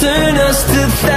Turn us to